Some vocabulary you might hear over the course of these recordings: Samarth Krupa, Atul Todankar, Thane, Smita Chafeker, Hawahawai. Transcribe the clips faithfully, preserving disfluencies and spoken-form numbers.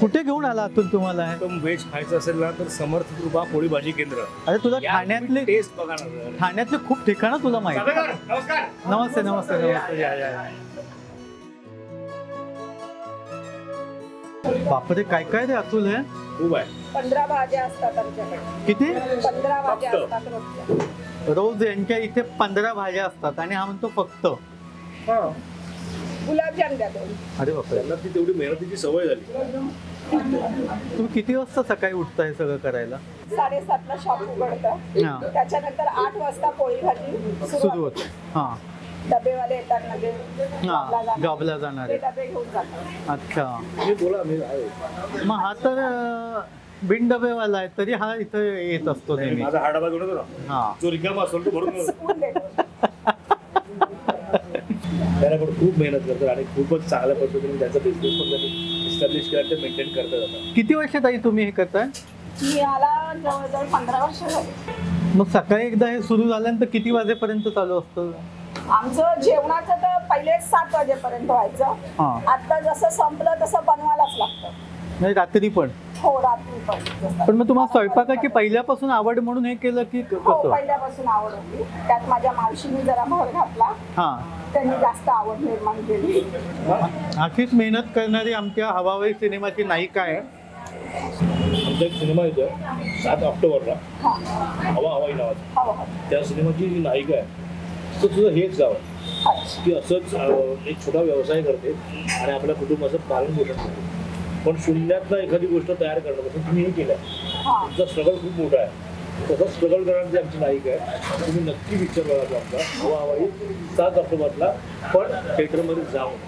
कुठे घेऊन आला अतुल तुम्हाला हे? तुम व्हेज खायचं असेल ना तर समर्थ कृपा पोळी भाजी केंद्र. अरे तुझा ठाण्यातले टेस्ट बघा ना, ठाण्यातले खूप ठिकाणं तुला माहिती. नमस्कार नमस्ते नमस्ते नमस्ते. बापरे काय काय रे अतुल हे, खूप आहे. पंधरा भाज्या असतात आमच्याकडे. किती? पंधरा भाज्या असतात रोज यांच्या इथे. पंधरा भाज्या असतात आणि हा म्हणतो फक्त हा गुलाबजाम द्या दोन. अरे बापरे, त्यांना ती तेवढी मेहनतीची सवय झाली. तू किती वाजता सकाळी उठता हे सगळं करायला? साडेसात ला शॉप उघडतं, त्याच्यानंतर आठ वाजता पोळी भाजी सुरू होते. हा डबेवाले येतात ना जॉबला जाणारे, डबे घेऊन जातात. अच्छा मी बोला मी आहे. मग हा तर बिन डबेवाला आहे तरी हा इथे येत असतो नेहमी. माझा हा डबा घेऊन येतो ना, हा जो रिकामा असेल तो भरून त्याला खूप मेहनत करतात आणि खूपच चांगल्या पद्धतीने त्याचा बिझनेस पण एस्टॅब्लिश केला, मेंटेन करत जातात. किती वर्षात आई तुम्ही हे करताय? मी आला जवळजवळ पंधरा वर्ष झाली. मग सकाळी एकदा हे सुरू झाल्यानंतर किती वाजेपर्यंत चालू असतं? आमचं जेवणाचं तर पहिले सात वाजेपर्यंत व्हायचं, आता जसं संपलं तसं बनवायलाच लागतं. नाही रात्री पण? हो रात्री पण. पण मग तुम्हाला स्वयंपाकाची पहिल्यापासून आवड म्हणून हे केलं की कसं? पहिल्यापासून आवड होती, त्यात माझ्या मावशीने जरा भर घातला. हा त्यांनी जास्त आवड निर्माण केली. अशीच मेहनत करणारी आमच्या हवाई सिनेमाची नायिका आहे. आमचा एक सिनेमा येतो सात ऑक्टोबरला हवा हवाई नावाचा, त्या सिनेमाची जी नायिका आहे तो तुझं हेच गाव आहे की असंच एक छोटा व्यवसाय करते आणि आपल्या कुटुंबाचं पालन पोषण करते. पण शून्यातनं एखादी गोष्ट तयार करण्यापासून तुम्ही हे केलं, तुमचा स्ट्रगल खूप मोठा आहे. तसंच स्ट्रगल करण्याची आमची नायिका आहे. तुम्ही नक्की पिक्चर बघायचा आमचा हवा हवाई सात ऑक्टोबरला, पण थिएटरमध्ये जाऊन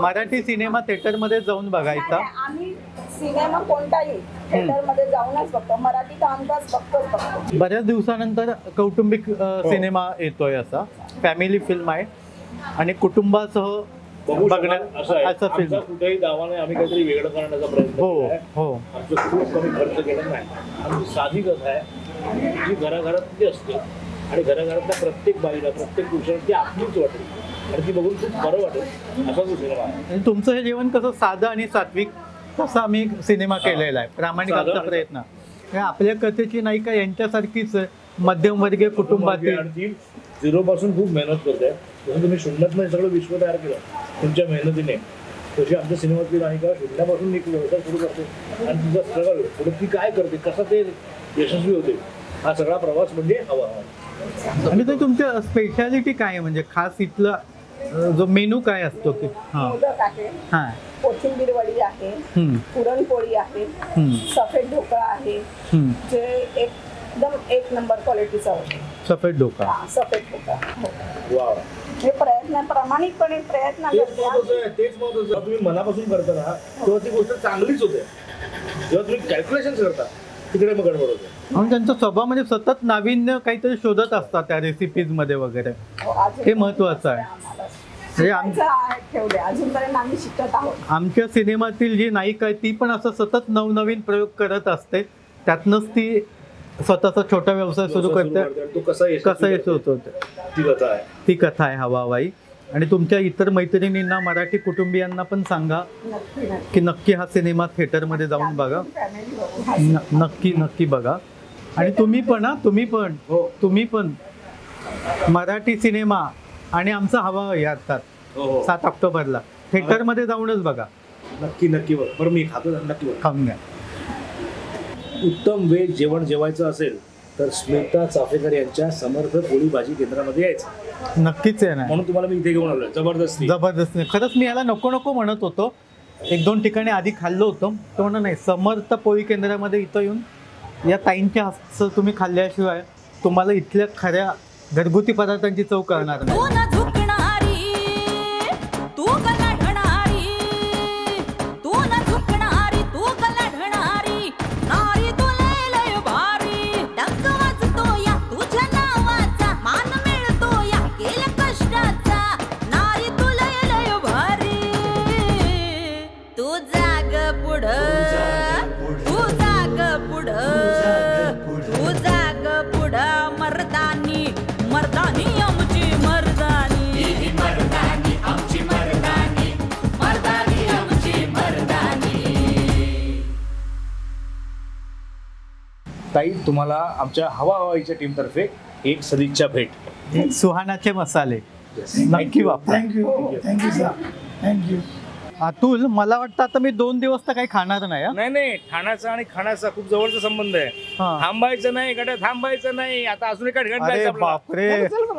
मराठी सिनेमा थिएटरमध्ये जाऊन बघायचा. आम्ही सिनेमा कोणताही थिएटरमध्ये जाऊनच बघतो, मराठी तर आमचाच बघतो. बऱ्याच दिवसानंतर कौटुंबिक सिनेमा येतोय, असा फॅमिली फिल्म आहे आणि कुटुंबासह असं फिल्म. कुठेही दावाने आम्ही काहीतरी वेगळं करण्याचा प्रयत्न. हो हो आमचं खूप कमी खर्च केला नाही. आमची साधी कथा आहे जी घराघरात असते आणि घराघरातल्या प्रत्येक बाईला प्रत्येक पुरुषाला ती आपलीच वाटते आणि ती बघून खूप बरं वाटेल असा तो सिनेमा आहे. तुमचं हे जेवण कसं साधं आणि सात्विक तसा आम्ही सिनेमा केलेला आहे, प्रामाणिक आमचा प्रयत्न. आपल्या कथेची नायिका यांच्यासारखीच मध्यमवर्गीय कुटुंबातील झिरो पासून खूप मेहनत करते. जसं तुम्ही शून्यात नाही सगळं विश्व तयार केलं तुमच्या मेहनतीने, तशी आमच्या सिनेमातली नायिका शून्यापासून एक व्यवसाय सुरू करते आणि तुझा स्ट्रगल पुढे ती काय करते, कसं ते यशस्वी होते, हा सगळा प्रवास म्हणजे हवा हवा. आणि ते तुमच्या स्पेशालिटी काय आहे म्हणजे खास इथलं जो मेनू काय असतो? की मोदक आहे, कोथिंबीर वडी आहे, पुरणपोळी आहे, सफेद ढोकळा आहे जे एकदम एक नंबर क्वालिटीचा होतो. सफेद ढोकळा सफेद ढोकळा हे प्रयत्न प्रामाणिकपणे प्रयत्न करतो. तेच महत्वाचं तुम्ही मनापासून करता ना तेव्हा ती गोष्ट चांगलीच होते. जेव्हा तुम्ही कॅल्क्युलेशन करता तिकडे मग गडबड होते. म्हणून त्यांचा स्वभाव म्हणजे सतत नाविन्य काहीतरी शोधत असतात त्या रेसिपीज मध्ये वगैरे, हे महत्वाचं आहे. आमच्या सिनेमातील जी नायिका आहे ती पण असं सतत नवनवीन प्रयोग करत असते, त्यातनच ती स्वतःचा छोटा व्यवसाय सुरू करते. कसा येत होतो ती कथा आहे हवा हवाई. आणि तुमच्या इतर मैत्रिणींना मराठी कुटुंबियांना पण सांगा की नक्की हा सिनेमा थिएटरमध्ये जाऊन बघा. नक्की नक्की बघा. आणि तुम्ही पण हा तुम्ही पण तुम्ही पण मराठी सिनेमा आणि आमचा हवा यातात सात ऑक्टोबरला थिएटर मध्ये जाऊनच बघा. नक्की नक्की बरं मी खातो नक्की खाऊन घ्या. उत्तम वेळ जेवण जेवायचं असेल तर स्मिता चाफेकर यांच्या समर्थ पोळी भाजी केंद्रामध्ये यायचं. नक्कीच आहे ना, म्हणून तुम्हाला मी इथे घेऊन आलो. जबरदस्ती जबरदस्ती खरंच मी याला नको नको म्हणत होतो. एक दोन ठिकाणी आधी खाल्लं होतं तर म्हणून नाही, समर्थ पोळी केंद्रामध्ये इथं येऊन या ताईंच्या हस्ते तुम्ही खाल्ल्याशिवाय तुम्हाला इथल्या खऱ्या घरगुती पदार्थांची चव करणार नाही. मर्दानी मर्दानी आमची मर्दानी. ताई तुम्हाला आमच्या हवा हवाईच्या टीमतर्फे एक सदिच्छा भेट. सुहानाचे मसाले नक्की वापर. Thank you thank you sir. Thank you Atul. मला वाटतं आता मी दोन दिवस तर काही खाणार नाही. नाही नाही, ठाण्याचा आणि खाण्याचा खूप जवळचा संबंध आहे. थांबायचं नाही गड्या, थांबायचं नाही. आता अजून एक घंटा. बापरे.